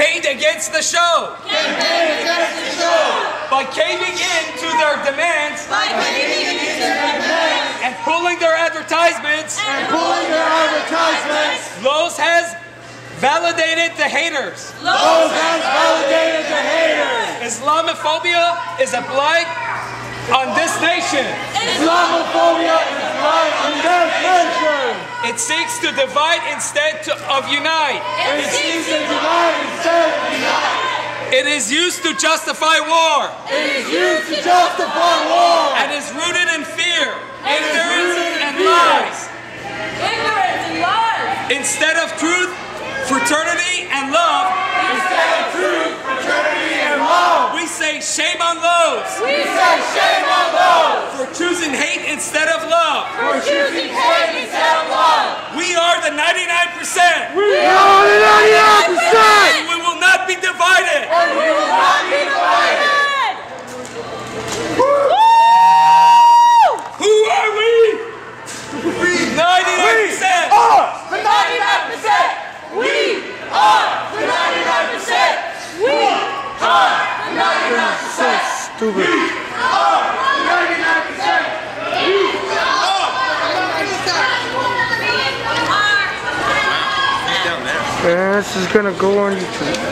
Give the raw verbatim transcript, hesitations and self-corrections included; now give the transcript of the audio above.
campaigned against the show. Campaigned against the show. By caving in to their demands. By caving in to their demands. And pulling their advertisements. And pulling their advertisements. Lowe's has validated the haters. Lowe's has validated the haters. Islamophobia is a blight on this nation. Islamophobia is a blight on this nation. It seeks to divide instead of unite. It seeks to divide instead of unite. It is used to justify war. It is used to justify war. And is rooted in fear, ignorance, and lies. Ignorance and lies. Instead of truth, fraternity, and love. Instead of truth, fraternity, and love. We say shame on Lowe's. We say shame on Lowe's. For choosing hate instead of love. For choosing hate instead of love. We are the ninety-nine percent. We are the ninety-nine percent. We will not be divided. And we will not be divided. Woo! Who are we? We ninety-nine percent. We are the ninety-nine percent. We are the ninety-nine percent. We are the ninety-nine percent. Stupid. We are the ninety-nine percent. This is gonna go on YouTube.